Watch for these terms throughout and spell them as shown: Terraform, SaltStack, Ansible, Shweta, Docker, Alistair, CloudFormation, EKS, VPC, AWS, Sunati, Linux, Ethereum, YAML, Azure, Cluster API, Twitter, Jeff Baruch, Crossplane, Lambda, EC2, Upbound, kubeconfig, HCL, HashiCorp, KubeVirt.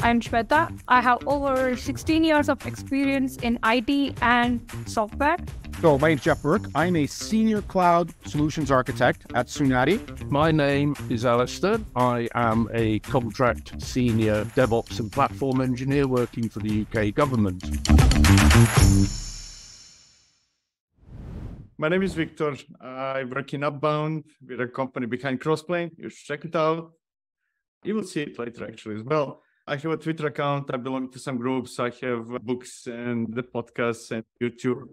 I'm Shweta. I have over 16 years of experience in IT and software. So my name's Jeff Baruch. I'm a senior cloud solutions architect at Sunati. My name is Alistair. I am a contract senior DevOps and platform engineer working for the UK government. My name is Viktor. I work in Upbound with a company behind Crossplane. You should check it out. You will see it later actually as well. I have a Twitter account. I belong to some groups. I have books and the podcasts and YouTube.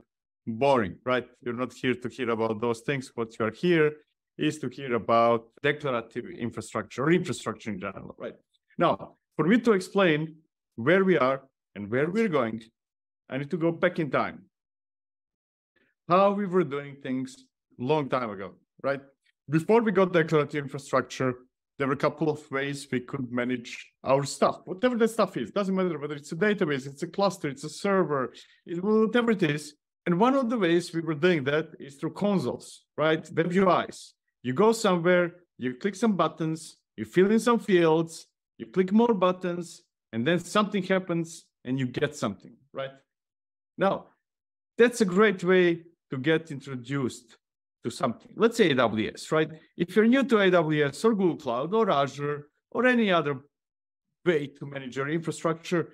Boring, right? You're not here to hear about those things. What you are here is to hear about declarative infrastructure or infrastructure in general, right? Now, for me to explain where we are and where we're going, I need to go back in time. How we were doing things a long time ago, right? Before we got declarative infrastructure, there were a couple of ways we could manage our stuff, whatever that stuff is. Doesn't matter whether it's a database, it's a cluster, it's a server, whatever it is. And one of the ways we were doing that is through consoles, right? Web UIs. You go somewhere, you click some buttons, you fill in some fields, you click more buttons, and then something happens and you get something, right? Now, that's a great way to get introduced to something. Let's say AWS, right? If you're new to AWS or Google Cloud or Azure or any other way to manage your infrastructure,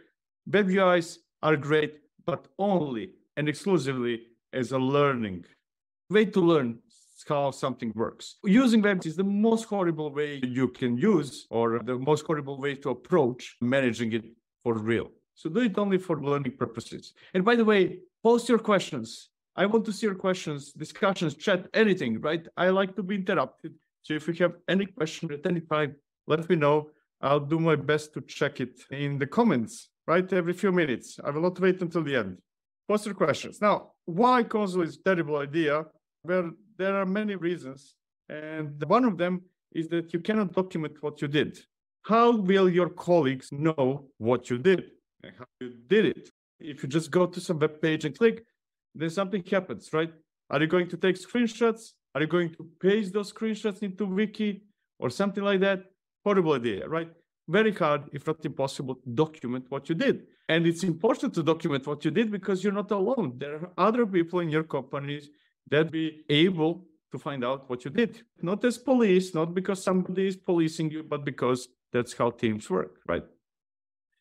web UIs are great, but only and exclusively as a learning way to learn how something works. Using web is the most horrible way you can use or the most horrible way to approach managing it for real. So do it only for learning purposes. And by the way, post your questions. I want to see your questions, discussions, chat, anything, right? I like to be interrupted. So if you have any question at any time, let me know. I'll do my best to check it in the comments, right? Every few minutes. I will not wait until the end. Post your questions. Now, why console is a terrible idea? Well, there are many reasons. And one of them is that you cannot document what you did. How will your colleagues know what you did and how you did it? If you just go to some web page and click, then something happens, right? Are you going to take screenshots? Are you going to paste those screenshots into Wiki or something like that? Horrible idea, right? Very hard, if not impossible, to document what you did. And it's important to document what you did because you're not alone. There are other people in your companies that be able to find out what you did. Not as police, not because somebody is policing you, but because that's how teams work, right?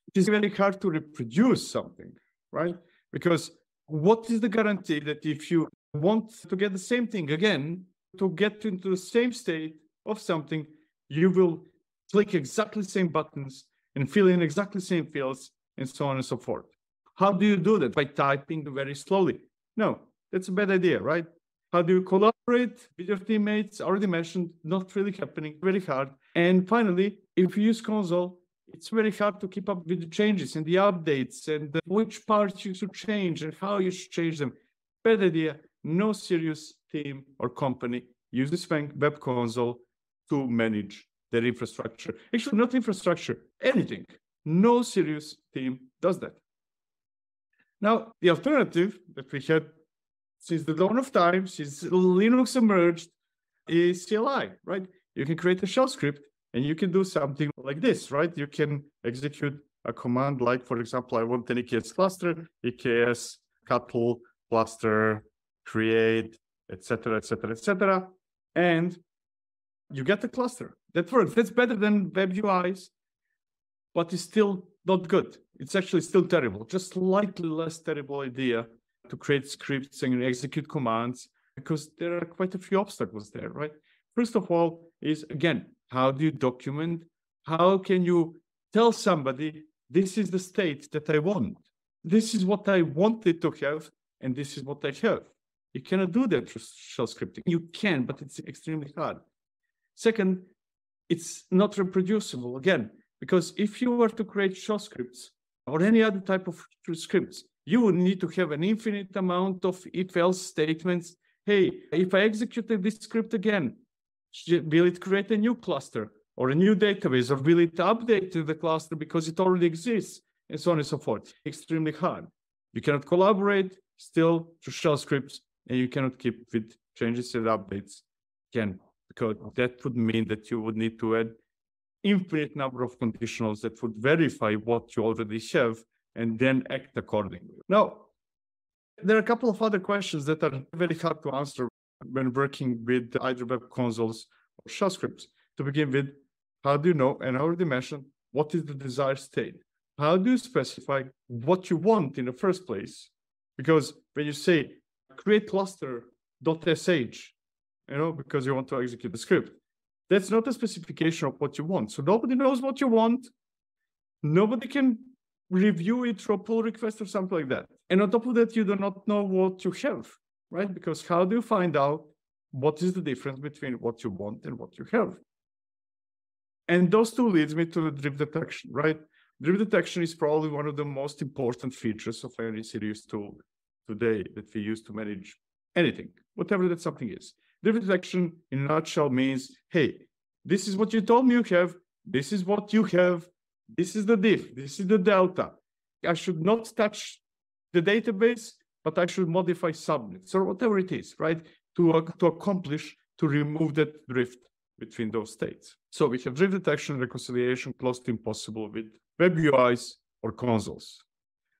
It is very hard to reproduce something, right? Because what is the guarantee that if you want to get the same thing again, to get into the same state of something, you will click exactly the same buttons and fill in exactly the same fields and so on and so forth. How do you do that? By typing very slowly? No, that's a bad idea, right? How do you collaborate with your teammates? Already mentioned, not really happening, very hard. And finally, if you use console, it's very hard to keep up with the changes and the updates and which parts you should change and how you should change them. Bad idea. No serious team or company uses web console to manage their infrastructure. Actually, not infrastructure, anything. No serious team does that. Now, the alternative that we had since the dawn of time, since Linux emerged, is CLI, right? You can create a shell script and you can do something like this, right? You can execute a command like, for example, I want an EKS cluster, EKS, cattle, cluster, create, etc., etc., etc. And you get a cluster. That works. That's better than web UIs, but it's still not good. It's actually still terrible. Just slightly less terrible idea to create scripts and execute commands because there are quite a few obstacles there, right? First of all is, again, how do you document? How can you tell somebody, this is the state that I want. This is what I wanted to have, and this is what I have. You cannot do that through shell scripting. You can, but it's extremely hard. Second, it's not reproducible, again, because if you were to create shell scripts or any other type of scripts, you would need to have an infinite amount of if-else statements. Hey, if I executed this script again, will it create a new cluster or a new database, or will it update the cluster because it already exists, and so on and so forth? Extremely hard. You cannot collaborate. still to shell scripts, and you cannot keep with changes and updates again, because that would mean that you would need to add infinite number of conditionals that would verify what you already have and then act accordingly. Now, there are a couple of other questions that are very hard to answer when working with either web consoles or shell scripts. To begin with, how do you know, and I already mentioned, what is the desired state? How do you specify what you want in the first place? Because when you say create cluster.sh, you know, because you want to execute the script, that's not a specification of what you want. So nobody knows what you want. Nobody can review it through a pull request or something like that. And on top of that, you do not know what you have, right? Because how do you find out what is the difference between what you want and what you have? And those two leads me to drift detection, right? Drift detection is probably one of the most important features of any serious tool today that we use to manage anything, whatever that something is. Drift detection in a nutshell means, hey, this is what you told me you have. This is what you have. This is the diff. This is the delta. I should not touch the database, but I should modify subnets or whatever it is, right? To accomplish, to remove that drift between those states. So we have drift detection and reconciliation close to impossible with web UIs or consoles.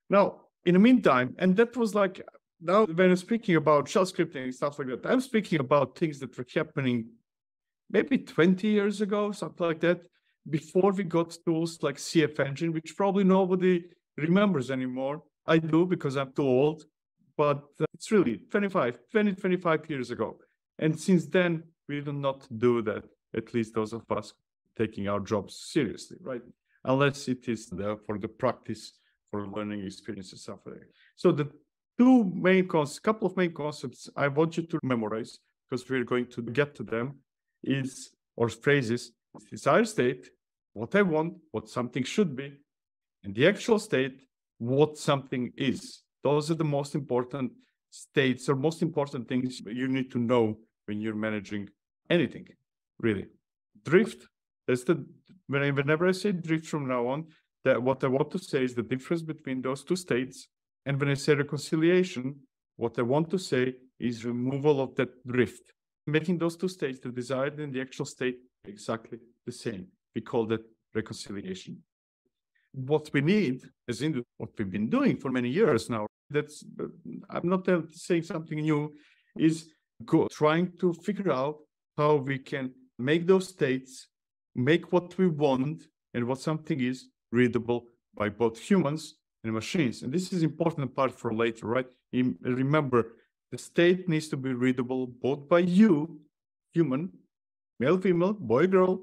Now, in the meantime, and that was like, now when I'm speaking about shell scripting and stuff like that, I'm speaking about things that were happening maybe 20 years ago, something like that, before we got tools like CF Engine, which probably nobody remembers anymore. I do because I'm too old, but it's really 25 years ago. And since then, we do not do that, at least those of us taking our jobs seriously, right? Unless it is there for the practice, for learning experiences, stuff like that. So the two main concepts, couple of main concepts I want you to memorize, because we're going to get to them, is, or phrases, desired state, what I want, what something should be, and the actual state, what something is. Those are the most important states or most important things you need to know when you're managing anything, really. Drift, that's the, whenever I say drift from now on, that what I want to say is the difference between those two states. And when I say reconciliation, what I want to say is removal of that drift, making those two states, the desired and the actual state, exactly the same. We call that reconciliation. What we need, as in what we've been doing for many years now, that's, I'm not saying something new, is trying to figure out how we can make those states, make what we want and what something is readable by both humans and machines. And this is important part for later, right? Remember, the state needs to be readable both by you, human, male, female, boy, girl,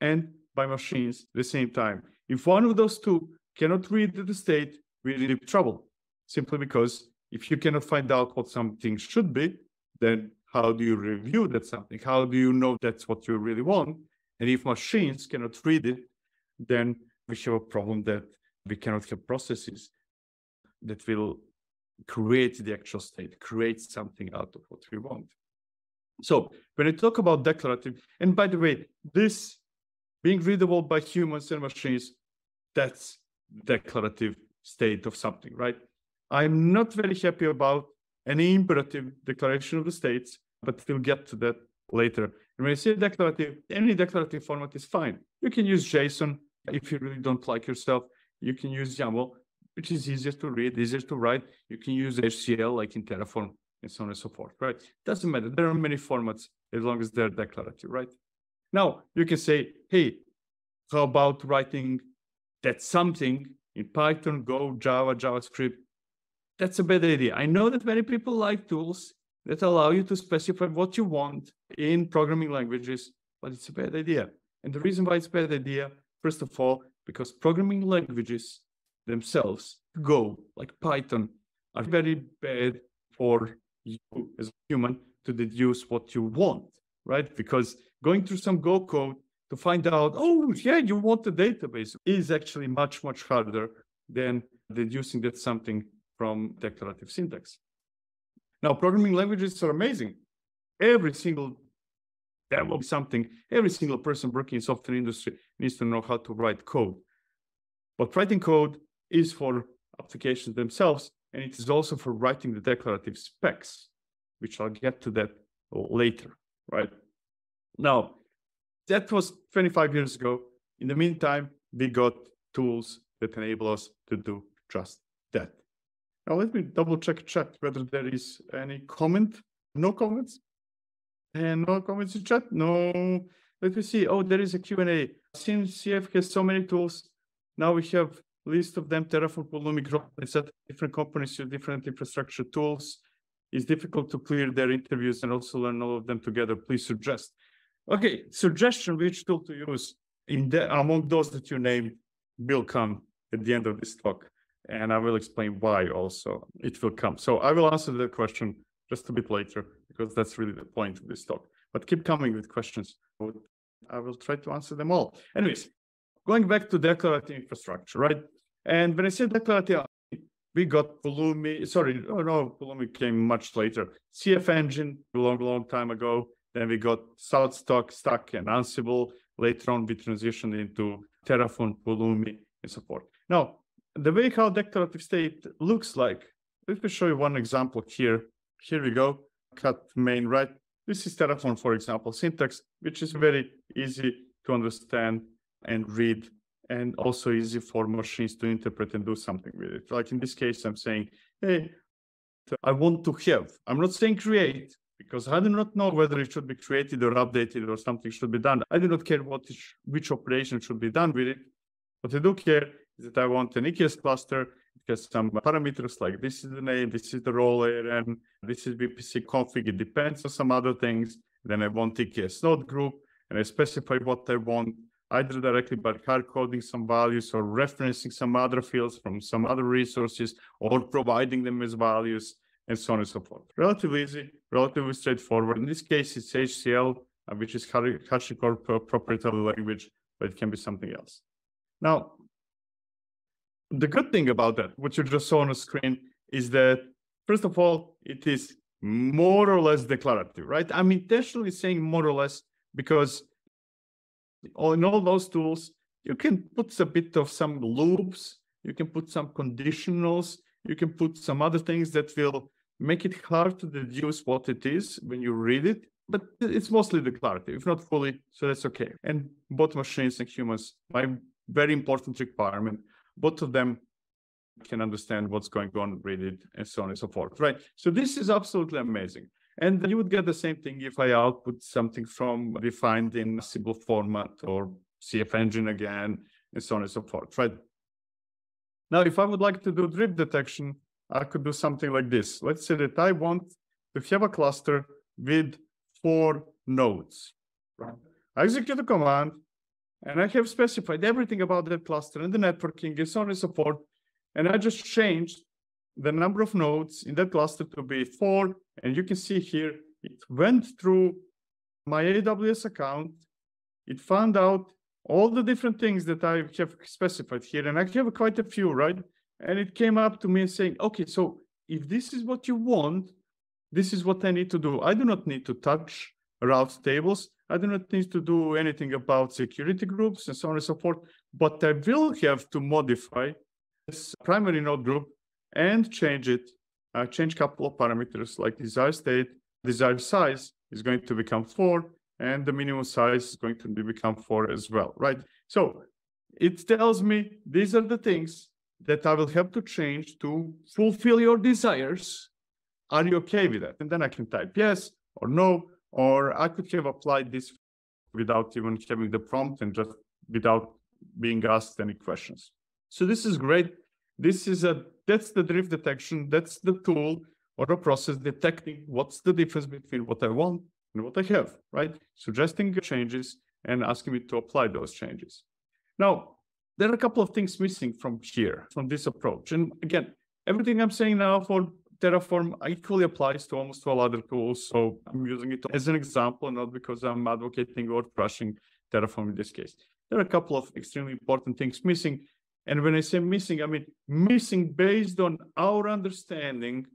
and by machines at the same time. If one of those two cannot read the state, we're in trouble, simply because if you cannot find out what something should be, then how do you review that something? How do you know that's what you really want? And if machines cannot read it, then we have a problem that we cannot have processes that will create the actual state, create something out of what we want. So when I talk about declarative, and by the way, this being readable by humans and machines, that's declarative state of something, right? I'm not very happy about any imperative declaration of the states, but we'll get to that later. And when I say declarative, any declarative format is fine. You can use JSON if you really don't like yourself. You can use YAML, which is easier to read, easier to write. You can use HCL like in Terraform and so on and so forth, right? Doesn't matter. There are many formats as long as they're declarative, right? Now you can say, hey, how about writing that something in Python, Go, Java, JavaScript? That's a bad idea. I know that many people like tools that allow you to specify what you want in programming languages, but it's a bad idea. And the reason why it's a bad idea, first of all, because programming languages themselves, Go, like Python, are very bad for you as a human to deduce what you want, right? Because going through some Go code to find out, oh, yeah, you want the database is actually much, much harder than deducing that something from declarative syntax. Now, programming languages are amazing. Every single develop something, every single person working in software industry needs to know how to write code. But writing code is for applications themselves, and it is also for writing the declarative specs, which I'll get to that later, right? Now, that was 25 years ago. In the meantime, we got tools that enable us to do just that. Now, let me double check chat whether there is any comment. No comments? And no comments in chat? No. Let me see. Oh, there is a Q&A. CNCF has so many tools. Now we have a list of them. Terraform, Pulumi, Crossplane, different companies use different infrastructure tools. It's difficult to clear their interviews and also learn all of them together. Please suggest. Okay, suggestion which tool to use in among those that you named will come at the end of this talk. And I will explain why also it will come. So I will answer that question just a bit later, because that's really the point of this talk. But keep coming with questions. I will try to answer them all. Anyways, going back to declarative infrastructure, right? And when I say declarative, we got Pulumi, Pulumi came much later. CF Engine, a long, long time ago. Then we got SaltStack and Ansible. Later on, we transitioned into Terraform, Pulumi, and so forth. Now, the way how declarative state looks like, let me show you one example here. Here we go, cut main right. This is Terraform, for example, syntax, which is very easy to understand and read, and also easy for machines to interpret and do something with it. Like in this case, I'm saying, hey, I want to have. I'm not saying create, because I do not know whether it should be created or updated or something should be done. I do not care what which operation should be done with it. What I do care is that I want an EKS cluster. It has some parameters like this is the name, this is the role ARN, this is VPC config. It depends on some other things. Then I want EKS node group, and I specify what I want, either directly by hard coding some values or referencing some other fields from some other resources or providing them as values, and so on and so forth. Relatively easy, relatively straightforward. In this case, it's HCL, which is HashiCorp proprietary language, but it can be something else. Now, the good thing about that, what you just saw on the screen, is that, first of all, it is more or less declarative, right? I'm intentionally saying more or less because in all those tools, you can put a bit of some loops, you can put some conditionals, you can put some other things that will make it hard to deduce what it is when you read it, but it's mostly declarative, if not fully, so that's okay. And both machines and humans, my very important requirement, both of them can understand what's going on, read it, and so on and so forth, right? So this is absolutely amazing. And you would get the same thing if I output something from defined in Ansible format or CF Engine again, and so on and so forth, right? Now, if I would like to do drift detection, I could do something like this. Let's say that I want to have a cluster with 4 nodes. Right? I execute a command, and I have specified everything about that cluster and the networking, and so on and so forth. And I just changed the number of nodes in that cluster to be 4. And you can see here, it went through my AWS account. It found out all the different things that I have specified here. And I have quite a few, right? And it came up to me and saying, okay, so if this is what you want, this is what I need to do. I do not need to touch route tables. I do not need to do anything about security groups and so on and so forth. But I will have to modify this primary node group and change it, change a couple of parameters like desired state, desired size is going to become 4, and the minimum size is going to become 4 as well, right? So it tells me these are the things that I will have to change to fulfill your desires. Are you okay with that? And then I can type yes or no, or I could have applied this without even having the prompt and just without being asked any questions. So this is great. This is that's the drift detection. That's the tool or the process detecting what's the difference between what I want and what I have, right? Suggesting changes and asking me to apply those changes. Now, there are a couple of things missing from here, from this approach. And again, everything I'm saying now for Terraform equally applies to almost all other tools. So I'm using it as an example, not because I'm advocating or crushing Terraform in this case. There are a couple of extremely important things missing. And when I say missing, I mean missing based on our understanding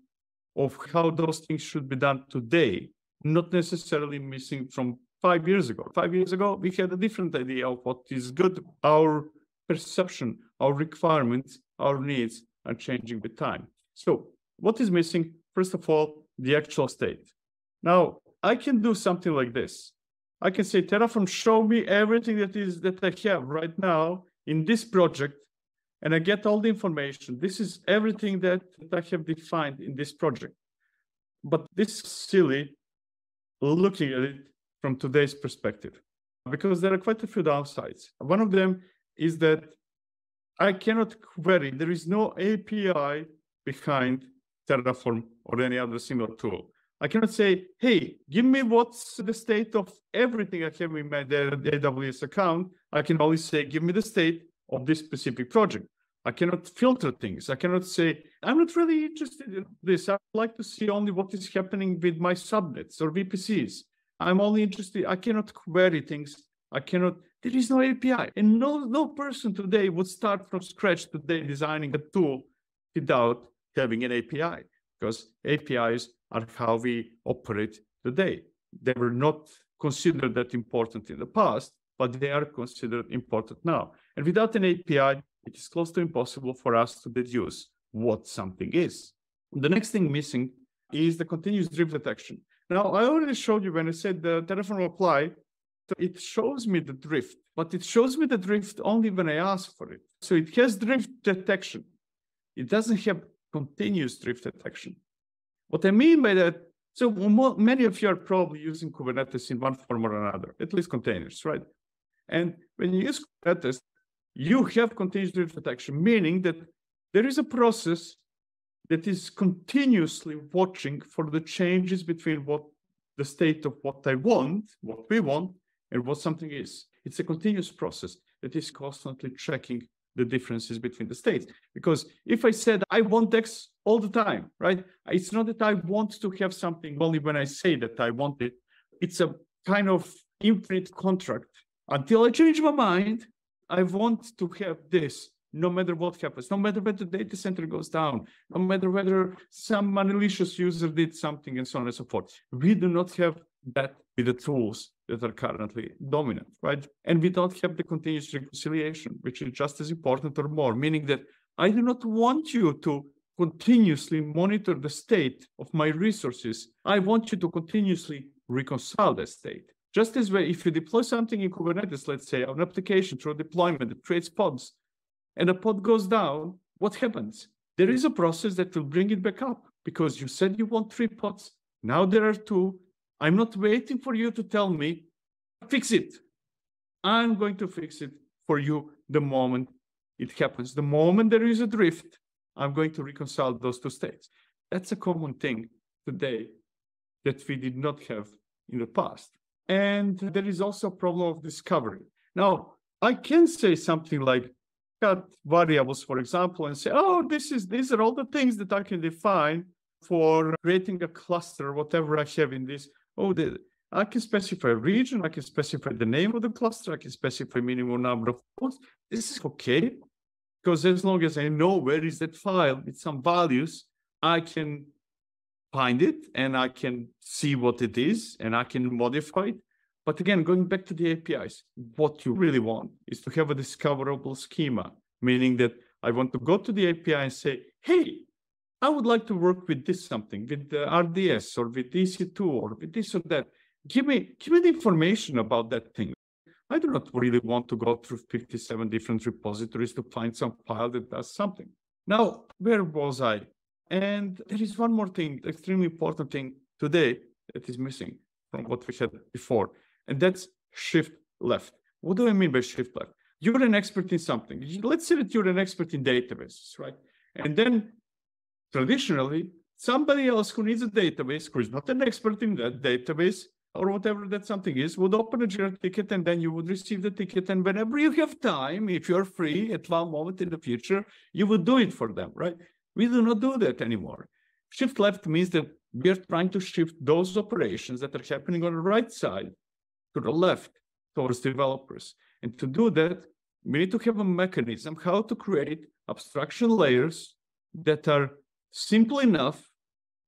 of how those things should be done today, not necessarily missing from 5 years ago. 5 years ago, we had a different idea of what is good. Our perception, our requirements, our needs are changing with time. So what is missing? First of all, the actual state. Now I can do something like this. I can say, Terraform, show me everything that I have right now in this project, and I get all the information. This is everything that I have defined in this project. But this is silly looking at it from today's perspective, because there are quite a few downsides. One of them is that I cannot query. There is no API behind Terraform or any other similar tool. I cannot say, hey, give me what's the state of everything I have in my AWS account. I can only say, give me the state of this specific project. I cannot filter things. I cannot say, I'm not really interested in this. I'd like to see only what is happening with my subnets or VPCs. I'm only interested. I cannot query things. I cannot. There is no API. And no person today would start from scratch today designing a tool without having an API, because APIs are how we operate today. They were not considered that important in the past, but they are considered important now. And without an API, it is close to impossible for us to deduce what something is. The next thing missing is the continuous drift detection. Now, I already showed you when I said the Terraform apply, it shows me the drift, but it shows me the drift only when I ask for it. So it has drift detection. It doesn't have continuous drift detection. What I mean by that, so many of you are probably using Kubernetes in one form or another, at least containers, right? And when you use Kubernetes, you have continuous drift detection, meaning that there is a process that is continuously watching for the changes between what the state of what I want, what we want, and what something is. It's a continuous process that is constantly checking the differences between the states. Because if I said I want X all the time, right? It's not that I want to have something only when I say that I want it. It's a kind of infinite contract. Until I change my mind, I want to have this, no matter what happens, no matter whether the data center goes down, no matter whether some malicious user did something, and so on and so forth. We do not have that with the tools that are currently dominant, right? And we don't have the continuous reconciliation, which is just as important or more, meaning that I do not want you to continuously monitor the state of my resources. I want you to continuously reconcile the state. Just as well, if you deploy something in Kubernetes, let's say an application through deployment that creates pods, and a pod goes down, what happens? There is a process that will bring it back up, because you said you want 3 pods. Now there are 2. I'm not waiting for you to tell me, fix it. I'm going to fix it for you the moment it happens. The moment there is a drift, I'm going to reconcile those 2 states. That's a common thing today that we did not have in the past. And there is also a problem of discovery. Now, I can say something like cut variables, for example, and say, oh, these are all the things that I can define for creating a cluster, whatever I have in this. Oh, I can specify a region, I can specify the name of the cluster, I can specify minimum number of pods. This is okay, because as long as I know where is that file with some values, I can find it and I can see what it is and I can modify it. But again, going back to the APIs, what you really want is to have a discoverable schema, meaning that I want to go to the API and say, hey, I would like to work with this something, with the RDS or with EC2 or with this or that. Give me the information about that thing. I do not really want to go through 57 different repositories to find some file that does something. Now, where was I? And there is one more thing, extremely important thing today that is missing from what we had before, and that's shift left. What do I mean by shift left? You're an expert in something. Let's say that you're an expert in databases, right? And then traditionally, somebody else who needs a database, who is not an expert in that database or whatever that something is, would open a Jira ticket, and then you would receive the ticket. And whenever you have time, if you're free at one moment in the future, you would do it for them, right? We do not do that anymore. Shift left means that we are trying to shift those operations that are happening on the right side to the left towards developers. And to do that, we need to have a mechanism how to create abstraction layers that are simple enough,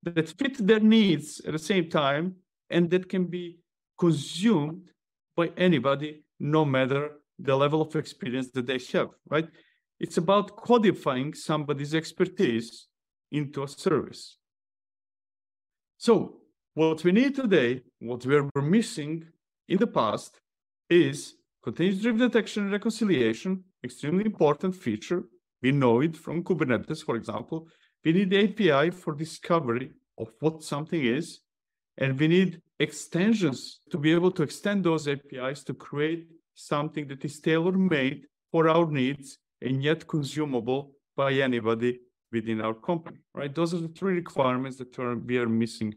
that fit their needs at the same time, and that can be consumed by anybody, no matter the level of experience that they have, right? It's about codifying somebody's expertise into a service. So what we need today, what we were missing in the past, is continuous driven detection and reconciliation, extremely important feature. We know it from Kubernetes, for example. We need API for discovery of what something is, and we need extensions to be able to extend those APIs to create something that is tailor-made for our needs and yet consumable by anybody within our company, right? Those are the three requirements that we are missing,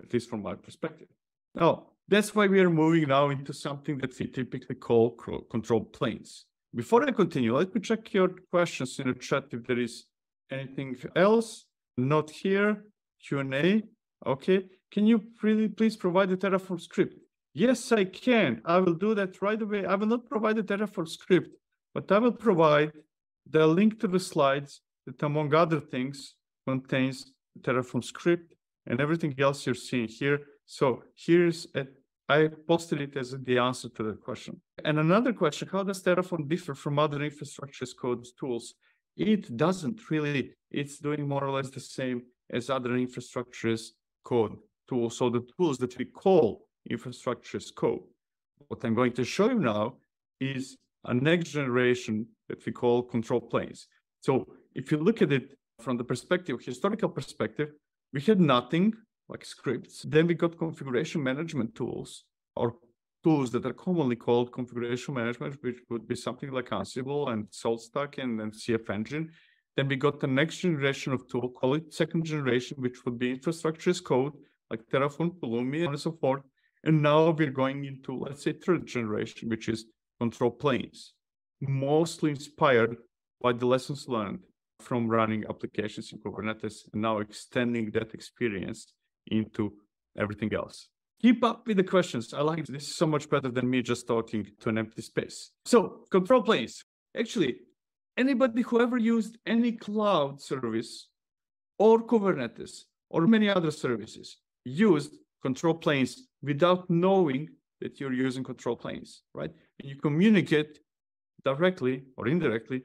at least from my perspective. Now, that's why we are moving now into something that we typically call control planes. Before I continue, let me check your questions in the chat if there is anything else. Not here. Q&A. Okay. Can you please provide the Terraform script? Yes, I can. I will do that right away. I will not provide the Terraform script, but I will provide the link to the slides that, among other things, contains the Terraform script and everything else you're seeing here. So here's a, I posted it as the answer to that question. And another question, how does Terraform differ from other infrastructure as code tools? It doesn't really. It's doing more or less the same as other infrastructure as code tools. So the tools that we call infrastructure as code. What I'm going to show you now is a next generation that we call control planes. So if you look at it from the perspective, historical perspective, we had nothing like scripts. Then we got configuration management tools, or tools that are commonly called configuration management, which would be something like Ansible and SaltStack and CF Engine. Then we got the next generation of tool, call it second generation, which would be infrastructure as code, like Terraform, Pulumi, and so forth. And now we're going into, let's say, third generation, which is control planes, mostly inspired by the lessons learned from running applications in Kubernetes and now extending that experience into everything else. Keep up with the questions. I like this so much better than me just talking to an empty space. So control planes. Actually, anybody who ever used any cloud service or Kubernetes or many other services used control planes without knowing that you're using control planes, right? And you communicate directly or indirectly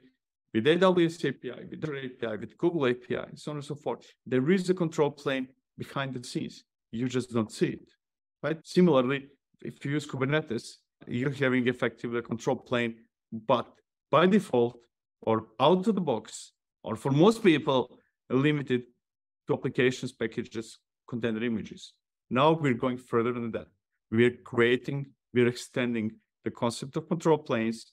with AWS API, with Azure API, with Google API, and so on and so forth. There is a control plane behind the scenes. You just don't see it, right? Similarly, if you use Kubernetes, you're having effectively a control plane, but by default or out of the box, or for most people, limited to applications, packages, container images. Now we're going further than that. We're extending the concept of control planes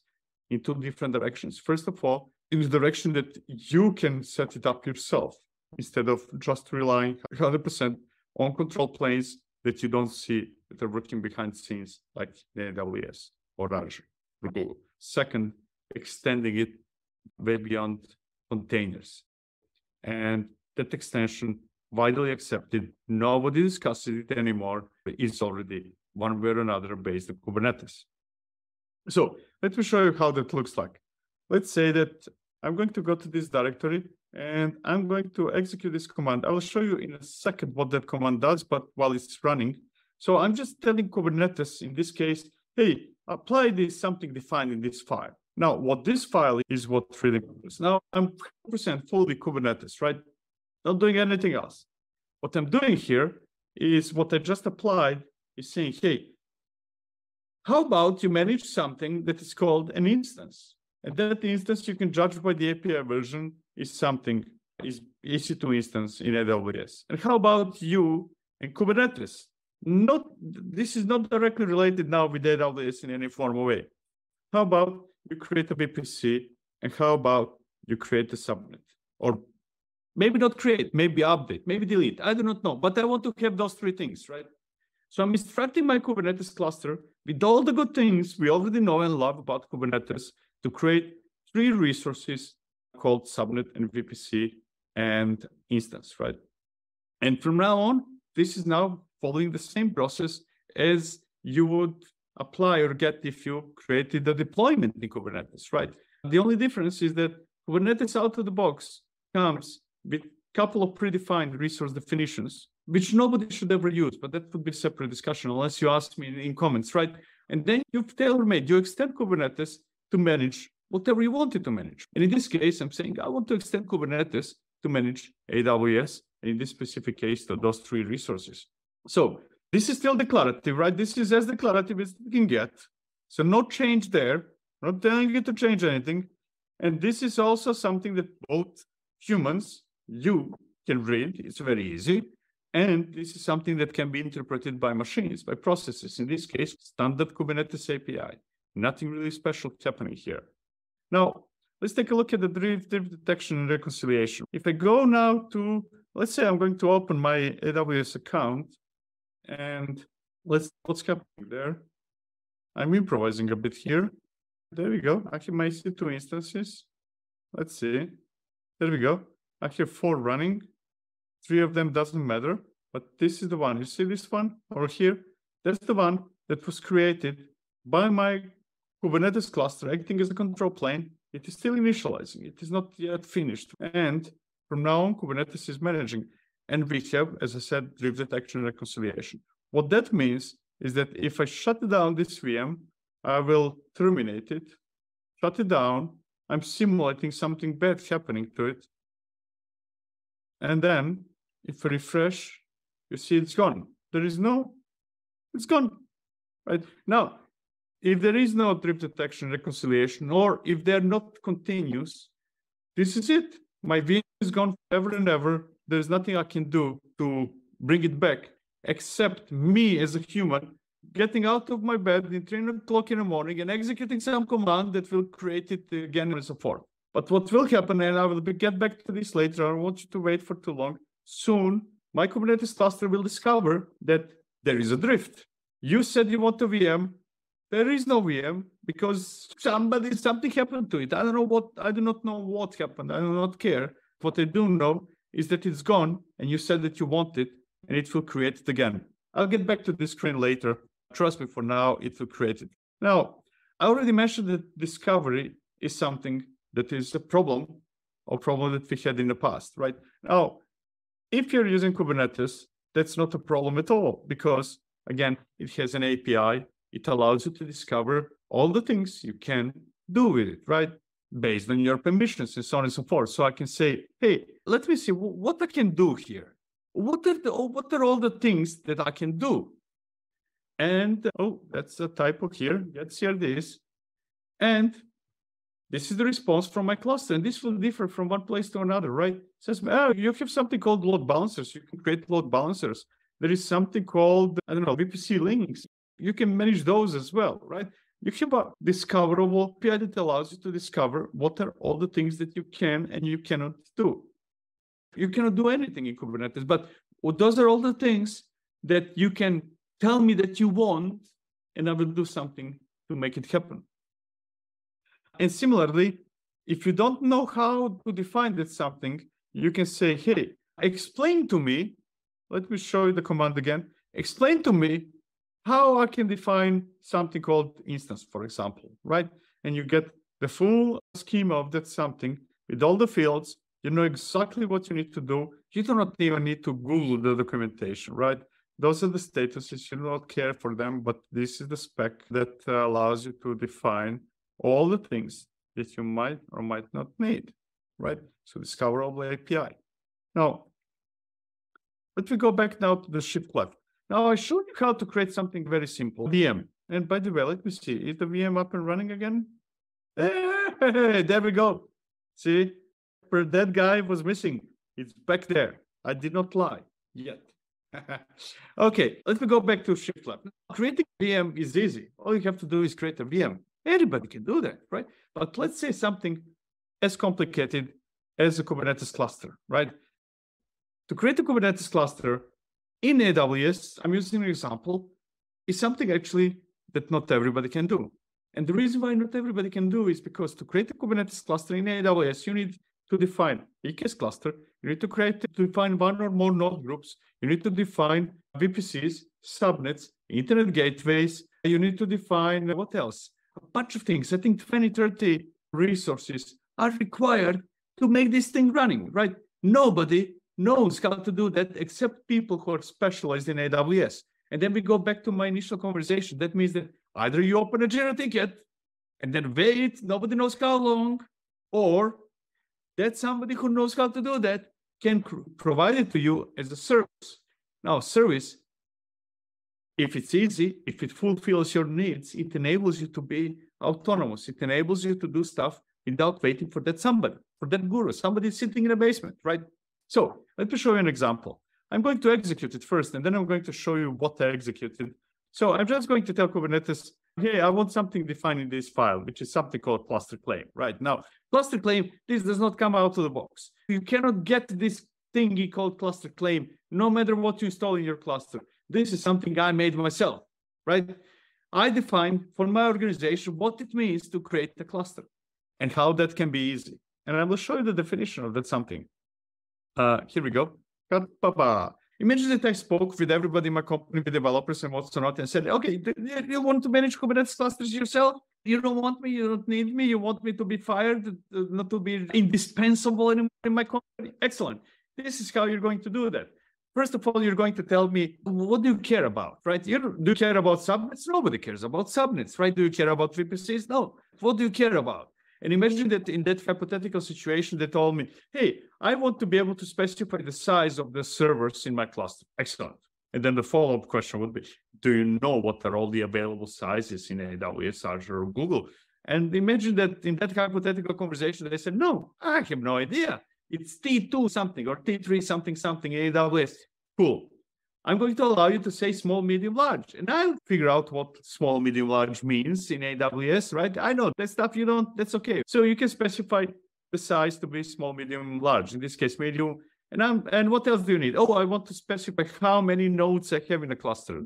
in two different directions. First of all, in the direction that you can set it up yourself, instead of just relying 100% on control planes that you don't see that are working behind the scenes, like the AWS or Azure or Google. Second, extending it way beyond containers. And that extension, widely accepted, nobody discusses it anymore, it's already one way or another based on Kubernetes. So let me show you how that looks like. Let's say that I'm going to go to this directory and I'm going to execute this command. I will show you in a second what that command does, but while it's running. So I'm just telling Kubernetes in this case, hey, apply this something defined in this file. Now, what this file is what really matters. Now I'm 100% fully Kubernetes, right? Not doing anything else. What I'm doing here is what I just applied is saying, hey, how about you manage something that is called an instance? And that instance, you can judge by the API version, is something, is EC2 instance in AWS. And how about you and Kubernetes? Not, this is not directly related now with AWS in any formal way. How about you create a VPC, and how about you create a subnet? Or maybe not create, maybe update, maybe delete. I do not know, but I want to have those three things, right? So I'm instructing my Kubernetes cluster with all the good things we already know and love about Kubernetes to create three resources called subnet and VPC and instance, right? And from now on, this is now following the same process as you would apply or get if you created a deployment in Kubernetes, right? The only difference is that Kubernetes out of the box comes with a couple of predefined resource definitions, which nobody should ever use, but that would be a separate discussion unless you ask me in comments, right? And then you've tailor-made, you extend Kubernetes to manage whatever you wanted to manage. And in this case, I'm saying, I want to extend Kubernetes to manage AWS, in this specific case, those three resources. So this is still declarative, right? This is as declarative as you can get. So no change there, not telling you to change anything. And this is also something that both humans, you can read, it's very easy. And this is something that can be interpreted by machines, by processes. In this case, standard Kubernetes API. Nothing really special happening here. Now, let's take a look at the derivative detection and reconciliation. If I go now to, let's say I'm going to open my AWS account, and what's happening there? I'm improvising a bit here. There we go. I have my EC2 instances. Let's see. There we go. I have 4 running. 3 of them doesn't matter, but this is the one. You see this one over here? That's the one that was created by my Kubernetes cluster acting as a control plane. It is still initializing. It is not yet finished. And from now on, Kubernetes is managing. And we have, as I said, derivative detection and reconciliation. What that means is that if I shut down this VM, I will terminate it, shut it down. I'm simulating something bad happening to it. And then if I refresh, you see it's gone. There is no, it's gone. Right now, if there is no derivative detection reconciliation, or if they're not continuous, this is it. My VM is gone forever and ever. There's nothing I can do to bring it back, except me as a human getting out of my bed at 3 o'clock in the morning and executing some command that will create it again and so forth. But what will happen, and I will get back to this later, I don't want you to wait for too long. Soon, my Kubernetes cluster will discover that there is a drift. You said you want a VM. There is no VM because something happened to it. I don't know what, I do not know what happened. I do not care. What I do know is that it's gone, and you said that you want it, and it will create it again. I'll get back to this screen later. Trust me, for now, it will create it. Now, I already mentioned that discovery is something that is a problem, or problem that we had in the past, right? Now, if you're using Kubernetes, that's not a problem at all, because again, it has an API. It allows you to discover all the things you can do with it, right? Based on your permissions and so on and so forth. So I can say, hey, let me see what I can do here. What are all the things that I can do? And, oh, that's a typo here. That's here this. And this is the response from my cluster. And this will differ from one place to another, right? It says, oh, you have something called load balancers. You can create load balancers. There is something called, I don't know, VPC links. You can manage those as well, right? You have a discoverable API that allows you to discover what are all the things that you can and you cannot do. You cannot do anything in Kubernetes, but those are all the things that you can tell me that you want, and I will do something to make it happen. And similarly, if you don't know how to define that something, you can say, hey, explain to me, let me show you the command again, explain to me how I can define something called instance, for example, right? And you get the full schema of that something with all the fields. You know exactly what you need to do. You do not even need to Google the documentation, right? Those are the statuses. You do not care for them, but this is the spec that allows you to define all the things that you might or might not need, right? So discoverable API. Now, let me go back now to the shift left. Now I showed you how to create something very simple, VM. And by the way, let me see, is the VM up and running again? Hey, there we go. See, that guy was missing. It's back there. I did not lie yet. Okay, let me go back to shift left. Creating a VM is easy. All you have to do is create a VM. Anybody can do that, right? But let's say something as complicated as a Kubernetes cluster, right? To create a Kubernetes cluster, in AWS, I'm using an example, is something actually that not everybody can do. And the reason why not everybody can do is because to create a Kubernetes cluster in AWS, you need to define EKS cluster, you need to define one or more node groups, you need to define VPCs, subnets, internet gateways, you need to define, what else? A bunch of things. I think 20, 30 resources are required to make this thing running, right? Nobody knows how to do that except people who are specialized in AWS. And then we go back to my initial conversation. That means that either you open a Jira ticket and then wait, nobody knows how long, or that somebody who knows how to do that can provide it to you as a service. Now, service, if it's easy, if it fulfills your needs, it enables you to be autonomous. It enables you to do stuff without waiting for that somebody, for that guru. Somebody sitting in a basement, right? So let me show you an example. I'm going to execute it first, and then I'm going to show you what I executed. So I'm just going to tell Kubernetes, hey, I want something defined in this file, which is something called cluster claim. Right now, cluster claim, this does not come out of the box. You cannot get this thingy called cluster claim, no matter what you install in your cluster. This is something I made myself, right? I define for my organization what it means to create a cluster and how that can be easy. And I will show you the definition of that something. Here we go. Imagine that I spoke with everybody in my company, with developers and whatnot, and said, okay, you want to manage Kubernetes clusters yourself? You don't want me, you don't need me, you want me to be fired, not to be indispensable anymore in my company? Excellent. This is how you're going to do that. First of all, you're going to tell me, what do you care about, right? Do you care about subnets? Nobody cares about subnets, right? Do you care about VPCs? No. What do you care about? And imagine that in that hypothetical situation, they told me, hey, I want to be able to specify the size of the servers in my cluster. Excellent. And then the follow-up question would be, do you know what are all the available sizes in AWS, Azure, or Google? And imagine that in that hypothetical conversation, they said, no, I have no idea. It's T2 something or T3 something something in AWS. Cool. I'm going to allow you to say small, medium, large, and I'll figure out what small, medium, large means in AWS, right? I know that stuff you don't, that's okay. So you can specify the size to be small, medium, large, in this case, medium. And what else do you need? Oh, I want to specify how many nodes I have in a cluster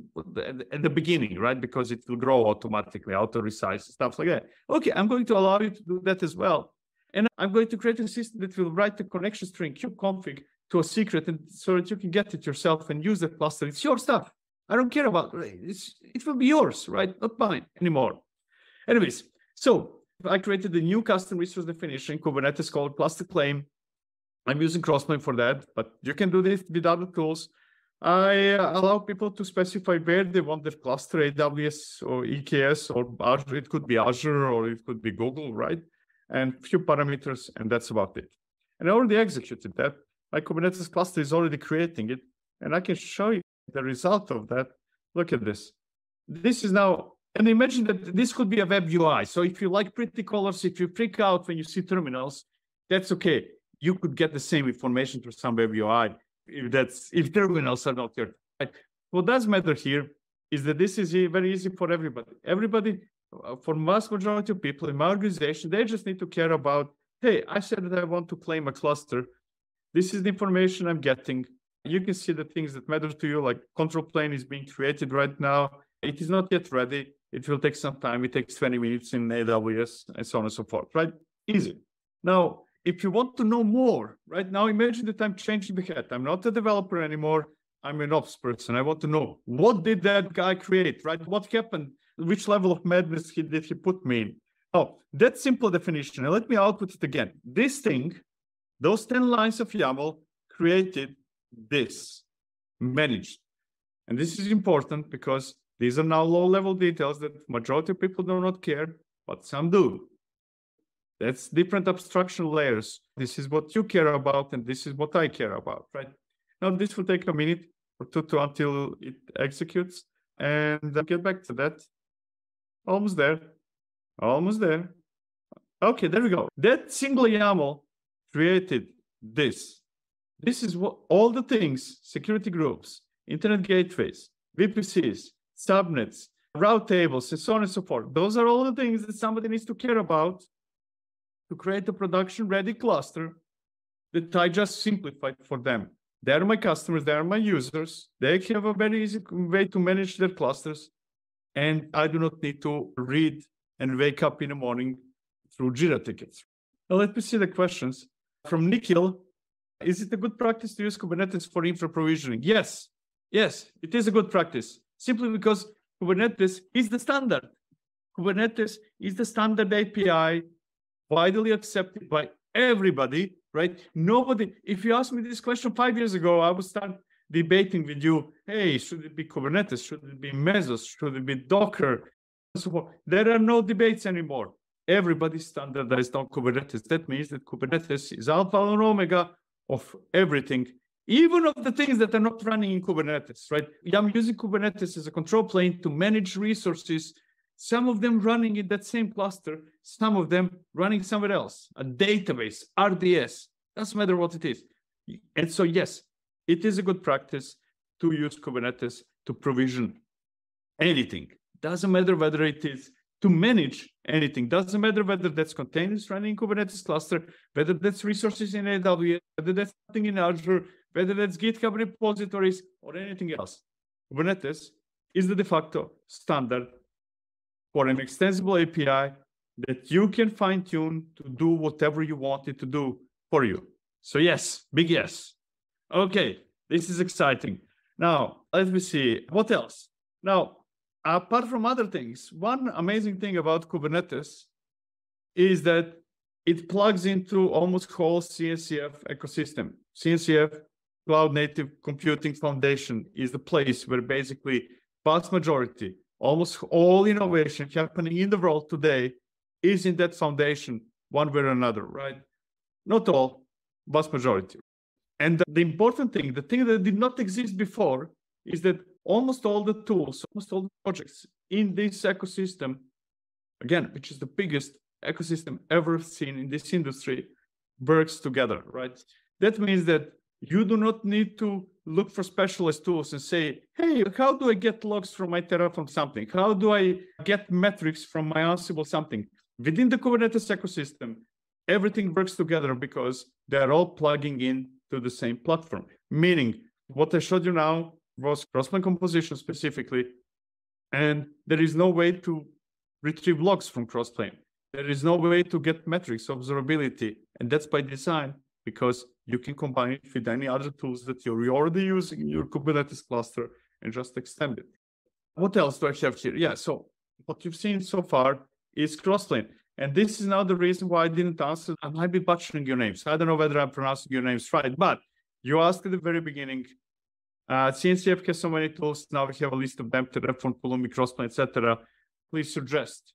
at the beginning, right? Because it will grow automatically, auto-resize, stuff like that. Okay, I'm going to allow you to do that as well. And I'm going to create a system that will write the connection string kubeconfig to a secret, and so that you can get it yourself and use the cluster. It's your stuff. I don't care about it. It will be yours, right? Not mine anymore. Anyways, so I created a new custom resource definition, Kubernetes called cluster claim. I'm using Crossplane for that, but you can do this with other tools. I allow people to specify where they want their cluster, AWS or EKS or Azure. It could be Azure or it could be Google, right? And few parameters, and that's about it. And I already executed that. My Kubernetes cluster is already creating it, and I can show you the result of that. Look at this. This is now, and imagine that this could be a web UI. So if you like pretty colors, if you freak out when you see terminals, that's okay. You could get the same information through some web UI if terminals are not your right. What does matter here is that this is very easy for everybody. Everybody, for vast majority of people in my organization, they just need to care about, hey, I said that I want to claim a cluster. This is the information I'm getting. You can see the things that matter to you, like control plane is being created right now. It is not yet ready. It will take some time. It takes 20 minutes in AWS and so on and so forth, right? Easy. Now, if you want to know more, right now, imagine that I'm changing the hat. I'm not a developer anymore. I'm an ops person. I want to know, what did that guy create, right? What happened? Which level of madness did he put me in? Oh, that simple definition. And let me output it again. This thing, those 10 lines of YAML created this, managed. And this is important because these are now low-level details that majority of people do not care, but some do. That's different abstraction layers. This is what you care about, and this is what I care about, right? Now, this will take a minute or two until it executes, and I'll get back to that. Almost there. Almost there. Okay, there we go. That single YAML created this. This is what all the things, security groups, internet gateways, VPCs, subnets, route tables, and so on and so forth. Those are all the things that somebody needs to care about to create a production-ready cluster that I just simplified for them. They are my customers. They are my users. They have a very easy way to manage their clusters. And I do not need to read and wake up in the morning through Jira tickets. Now, let me see the questions. From Nikhil, is it a good practice to use Kubernetes for infra provisioning? Yes. Yes, it is a good practice, simply because Kubernetes is the standard. Kubernetes is the standard API, widely accepted by everybody, right? Nobody, if you asked me this question 5 years ago, I would start debating with you, hey, should it be Kubernetes? Should it be Mesos? Should it be Docker? So there are no debates anymore. everybody standardized on Kubernetes. That means that Kubernetes is alpha and omega of everything, even of the things that are not running in Kubernetes, right? I'm using Kubernetes as a control plane to manage resources, some of them running in that same cluster, some of them running somewhere else, a database, RDS, doesn't matter what it is. And so, yes, it is a good practice to use Kubernetes to provision anything. Doesn't matter whether it is to manage anything. Doesn't matter whether that's containers running in Kubernetes cluster, whether that's resources in AWS, whether that's something in Azure, whether that's GitHub repositories or anything else. Kubernetes is the de facto standard for an extensible API that you can fine tune to do whatever you want it to do for you. So yes, big yes. Okay, this is exciting. Now, let me see, what else? Now, apart from other things, one amazing thing about Kubernetes is that it plugs into almost whole CNCF ecosystem. CNCF, Cloud Native Computing Foundation, is the place where basically vast majority, almost all innovation happening in the world today is in that foundation, one way or another, right? Not all, vast majority. And the important thing, the thing that did not exist before, is that almost all the tools, almost all the projects in this ecosystem, again, which is the biggest ecosystem ever seen in this industry, works together, right? That means that you do not need to look for specialized tools and say, hey, how do I get logs from my Terraform something? How do I get metrics from my Ansible something? Within the Kubernetes ecosystem, everything works together because they're all plugging in to the same platform. Meaning, what I showed you now was Crossplane composition specifically, and there is no way to retrieve logs from Crossplane. There is no way to get metrics, observability, and that's by design because you can combine it with any other tools that you're already using in your Kubernetes cluster and just extend it. What else do I have here? Yeah, so what you've seen so far is Crossplane. And this is now the reason why I didn't answer. I might be butchering your names. I don't know whether I'm pronouncing your names right, but you asked at the very beginning, CNCF has so many tools. Now we have a list of them, Terraform, Pulumi, Crossplane, etc. Please suggest.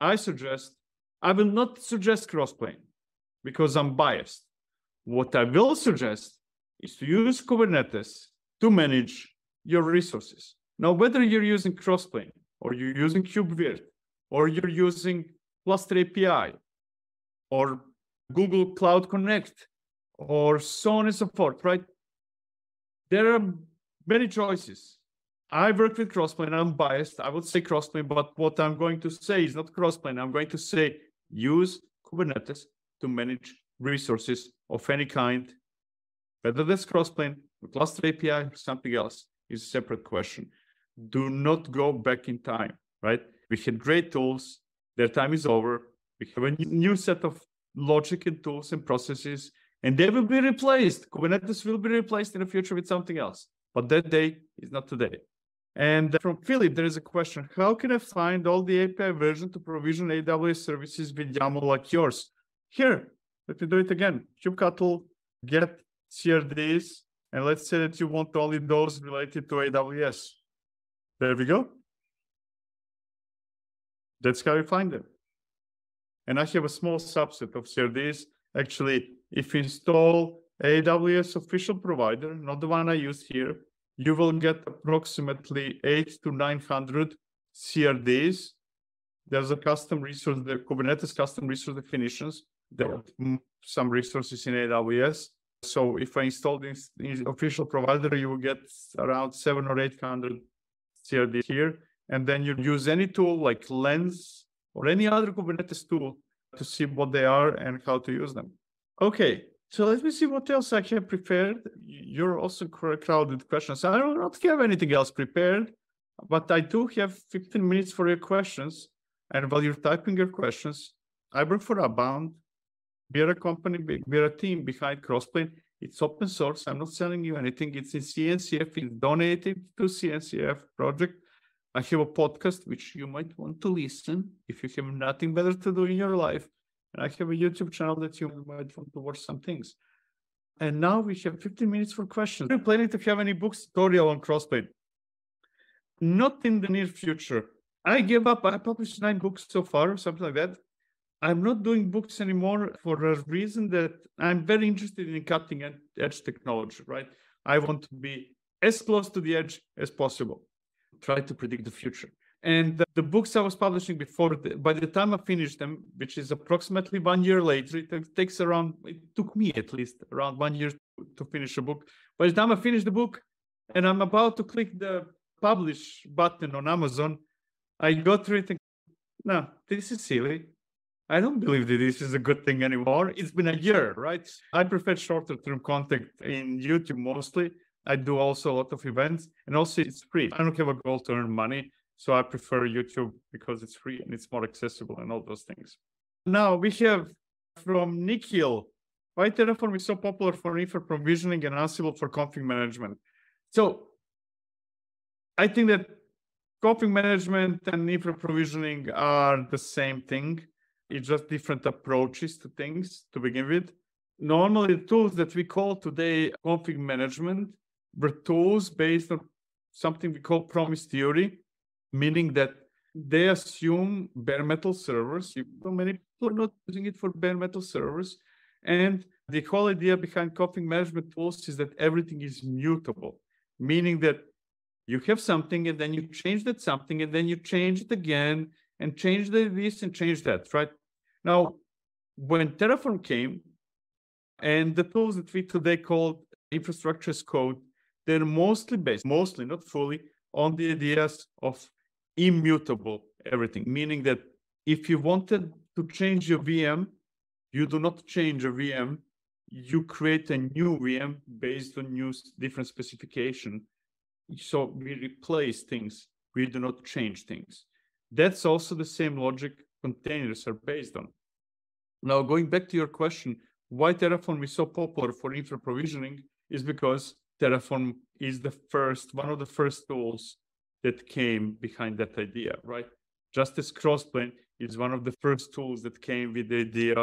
I will not suggest Crossplane because I'm biased. What I will suggest is to use Kubernetes to manage your resources. Now, whether you're using Crossplane or you're using KubeVirt or you're using Cluster API, or Google Cloud Connect, or so on and so forth, right? There are many choices. I work with Crossplane, I'm biased. I would say Crossplane, but what I'm going to say is not Crossplane. I'm going to say use Kubernetes to manage resources of any kind. Whether that's Crossplane, or Cluster API, or something else is a separate question. Do not go back in time, right? We had great tools. Their time is over. We have a new set of logic and tools and processes, and they will be replaced. Kubernetes will be replaced in the future with something else. But that day is not today. And from Philip, there is a question. How can I find all the API version to provision AWS services with YAML like yours? Here, let me do it again. Kubectl, get CRDs, and let's say that you want only those related to AWS. There we go. That's how you find them. And I have a small subset of CRDs. Actually, if you install AWS official provider, not the one I use here, you will get approximately 800 to 900 CRDs. There's a custom resource, the Kubernetes custom resource definitions. There are some resources in AWS. So if I install this official provider, you will get around 700 or 800 CRDs here. And then you use any tool like Lens or any other Kubernetes tool to see what they are and how to use them. Okay, so let me see what else I have prepared. You're also crowded questions. I do not have anything else prepared, but I do have 15 minutes for your questions. And while you're typing your questions, I work for Upbound. We're a company, we're a team behind Crossplane. It's open source. I'm not selling you anything. It's in CNCF. It's donated to CNCF project. I have a podcast, which you might want to listen if you have nothing better to do in your life. And I have a YouTube channel that you might want to watch some things. And now we have 15 minutes for questions. Are you planning to have any books tutorial on Crossplane? Not in the near future. I gave up. I published 9 books so far, something like that. I'm not doing books anymore for a reason that I'm very interested in cutting edge technology, right? I want to be as close to the edge as possible, try to predict the future. And the books I was publishing before, by the time I finished them, which is approximately 1 year later, it took me at least around 1 year to finish a book. By the time I finished the book and I'm about to click the publish button on Amazon, I go through it and no, this is silly. I don't believe that this is a good thing anymore. It's been a year, right? I prefer shorter term content in YouTube mostly. I do also a lot of events, and also it's free. I don't have a goal to earn money. So I prefer YouTube because it's free and it's more accessible and all those things. Now we have from Nikhil, why Terraform is so popular for infra provisioning and Ansible for config management. So I think that config management and infra provisioning are the same thing. It's just different approaches to things to begin with. Normally, the tools that we call today config management were tools based on something we call promise theory, meaning that they assume bare metal servers. Many people are not using it for bare metal servers. And the whole idea behind config management tools is that everything is mutable, meaning that you have something and then you change that something and then you change it again and change this and change that, right? Now, when Terraform came and the tools that we today call infrastructure as code, they're mostly based, not fully, on the ideas of immutable everything, meaning that if you wanted to change your VM, you do not change a VM, you create a new VM based on new different specification. So we replace things, we do not change things. That's also the same logic containers are based on. Now, going back to your question, why Terraform is so popular for infra provisioning is because Terraform is the first, one of the first tools that came behind that idea, right? Just as Crossplane is one of the first tools that came with the idea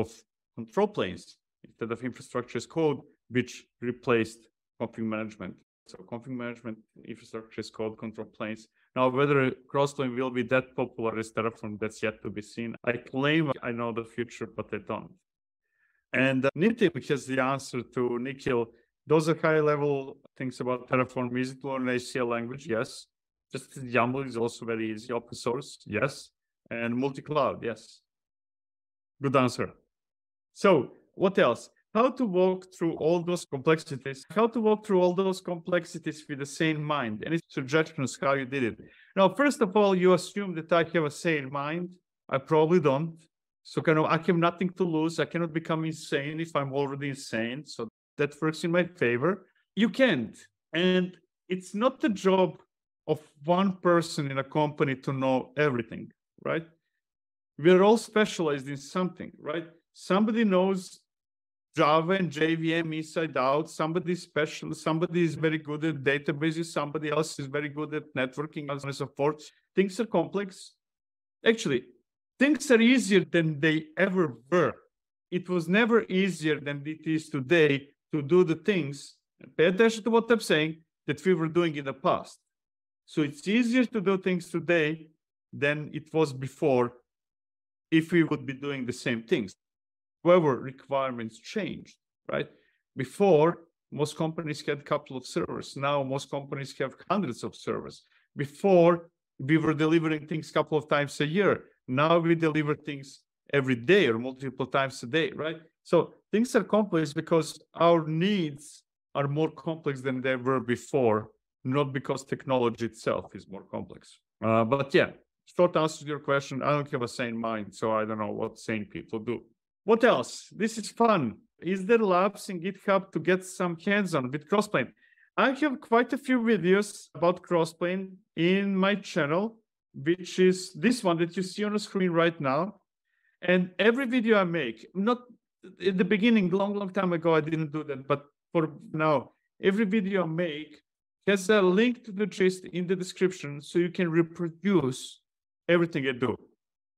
of control planes instead of infrastructure as code, which replaced config management. So config management, infrastructure as code, control planes. Now, whether Crossplane will be that popular as Terraform, that's yet to be seen. I claim I know the future, but I don't. And Nitin has the answer to Nikhil. Those are high-level things about Terraform. Easy to learn HCL language? Yes. Just YAML is also very easy. Open source? Yes. And multi-cloud? Yes. Good answer. So what else? How to walk through all those complexities? How to walk through all those complexities with a sane mind? Any suggestions how you did it? Now, first of all, you assume that I have a sane mind. I probably don't. So I have nothing to lose. I cannot become insane if I'm already insane. So that works in my favor. You can't. And it's not the job of one person in a company to know everything, right? We're all specialized in something, right? Somebody knows Java and JVM inside out. Somebody's special. Somebody is very good at databases. Somebody else is very good at networking and so forth. Things are complex. Actually, things are easier than they ever were. It was never easier than it is today to do the things, pay attention to what I'm saying, that we were doing in the past. So it's easier to do things today than it was before if we would be doing the same things. However, requirements changed, right? Before, most companies had a couple of servers. Now, most companies have hundreds of servers. Before, we were delivering things a couple of times a year. Now we deliver things every day or multiple times a day, right? So things are complex because our needs are more complex than they were before, not because technology itself is more complex. But yeah, short answer to your question, I don't have a sane mind, so I don't know what sane people do. What else? This is fun. Is there labs in GitHub to get some hands-on with Crossplane? I have quite a few videos about Crossplane in my channel, which is this one that you see on the screen right now. And every video I make, not at the beginning, long time ago, I didn't do that, but for now, every video I make has a link to the gist in the description so you can reproduce everything I do.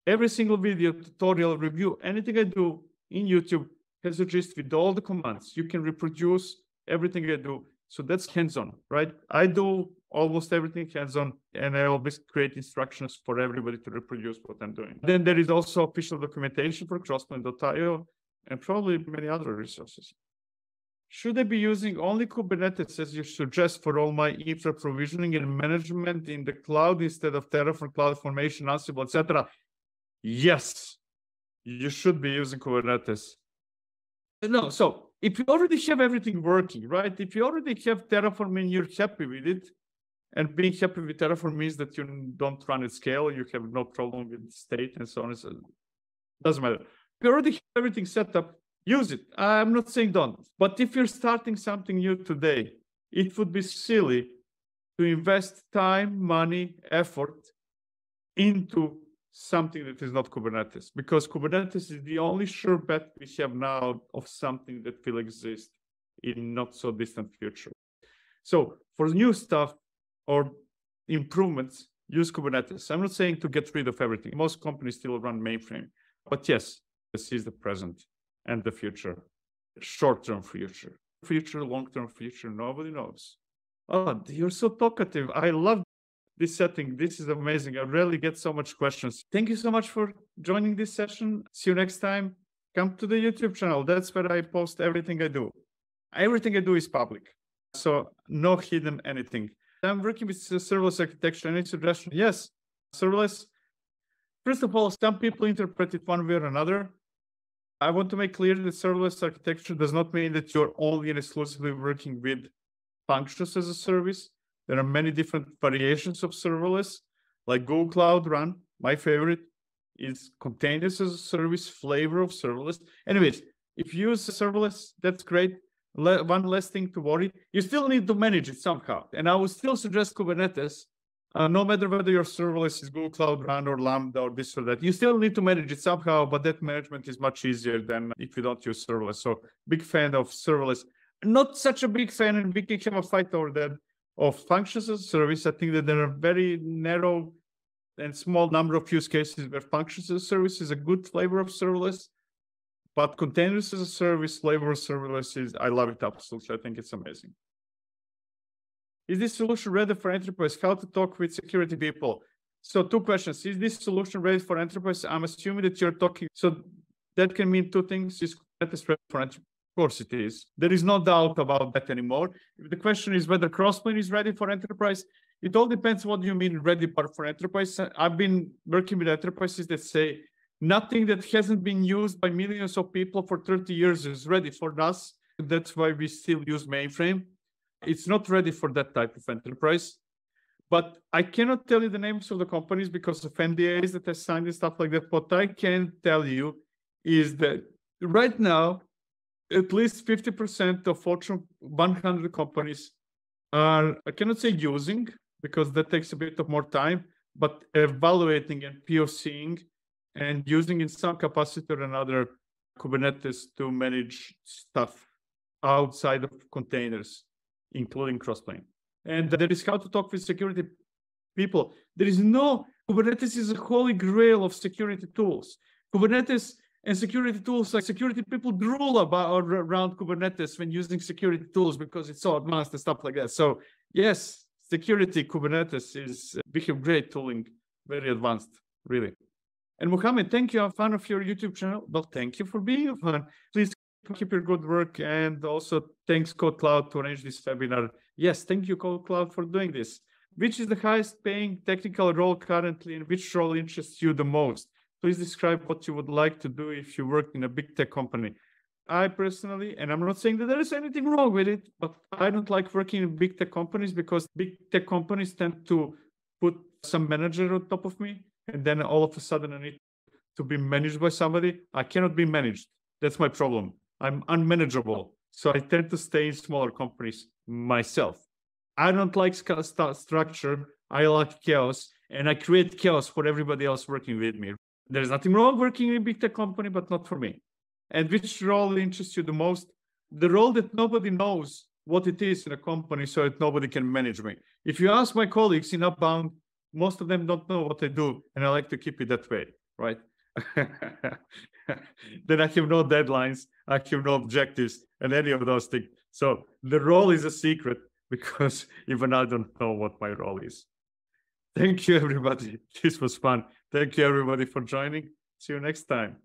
Every single video, tutorial, review, anything I do in YouTube has a gist with all the commands. You can reproduce everything I do. So that's hands-on, right? I do almost everything hands-on, and I always create instructions for everybody to reproduce what I'm doing. Then there is also official documentation for crossplane.io and probably many other resources. Should I be using only Kubernetes, as you suggest, for all my infra provisioning and management in the cloud instead of Terraform, CloudFormation, Ansible, etc.? Yes, you should be using Kubernetes. No, so if you already have everything working, right? If you already have Terraform and you're happy with it, and being happy with Terraform means that you don't run at scale, you have no problem with state and so on. So it doesn't matter. If you already have everything set up, use it. I'm not saying don't, but if you're starting something new today, it would be silly to invest time, money, effort into something that is not Kubernetes, because Kubernetes is the only sure bet we have now of something that will exist in not so distant future. So for new stuff or improvements, use Kubernetes. I'm not saying to get rid of everything. Most companies still run mainframe, but yes, this is the present and the future, short-term future. Long-term future, nobody knows. Oh, you're so talkative. I love this setting. This is amazing. I really get so much questions. Thank you so much for joining this session. See you next time. Come to the YouTube channel. That's where I post everything I do. Everything I do is public, so no hidden anything. I'm working with serverless architecture. Any suggestion? Yes, serverless. First of all, some people interpret it one way or another. I want to make clear that serverless architecture does not mean that you're only and exclusively working with functions as a service. There are many different variations of serverless, like Google Cloud Run, my favorite, is containers as a service, flavor of serverless. Anyways, if you use serverless, that's great. One less thing to worry. You still need to manage it somehow. And I would still suggest Kubernetes, no matter whether your serverless is Google Cloud Run or Lambda or this or that, you still need to manage it somehow, but that management is much easier than if you don't use serverless. So big fan of serverless, not such a big fan, and we can have a fight over that, of functions as a service. I think that there are very narrow and small number of use cases where functions as a service is a good flavor of serverless, but containers as a service, flavor of serverless is, I love it absolutely. I think it's amazing. Is this solution ready for enterprise? How to talk with security people? So two questions. Is this solution ready for enterprise? I'm assuming that you're talking. So that can mean two things. Is Kubernetes ready for enterprise? Of course it is. There is no doubt about that anymore. If the question is whether Crossplane is ready for enterprise, it all depends what you mean ready for enterprise. I've been working with enterprises that say nothing that hasn't been used by millions of people for 30 years is ready for us. That's why we still use mainframe. It's not ready for that type of enterprise, but I cannot tell you the names of the companies because of NDAs that I signed and stuff like that. What I can tell you is that right now, at least 50% of Fortune 100 companies are, I cannot say using, because that takes a bit of more time, but evaluating and POCing and using in some capacity or another Kubernetes to manage stuff outside of containers, including Crossplane. And that is how to talk with security people. There is no, Kubernetes is a holy grail of security tools. Kubernetes and security tools, like security people drool about around Kubernetes when using security tools because it's so advanced and stuff like that. So yes, security Kubernetes is, we have great tooling, very advanced, really. And Mohammed, thank you. I'm a fan of your YouTube channel. Well, thank you for being a fan. Please keep your good work, and also thanks Code Cloud to arrange this webinar. Yes, thank you Code Cloud for doing this. Which is the highest paying technical role currently, and which role interests you the most? Please describe what you would like to do if you worked in a big tech company. I personally, and I'm not saying that there is anything wrong with it, but I don't like working in big tech companies because big tech companies tend to put some manager on top of me, and then all of a sudden I need to be managed by somebody. I cannot be managed. That's my problem. I'm unmanageable. So I tend to stay in smaller companies myself. I don't like structure. I like chaos, and I create chaos for everybody else working with me. There's nothing wrong working in a big tech company, but not for me. And which role interests you the most? The role that nobody knows what it is in a company so that nobody can manage me. If you ask my colleagues in Upbound, most of them don't know what I do, and I like to keep it that way, right? Then I have no deadlines, I have no objectives, and any of those things. So the role is a secret, because even I don't know what my role is. Thank you, everybody. This was fun. Thank you, everybody, for joining. See you next time.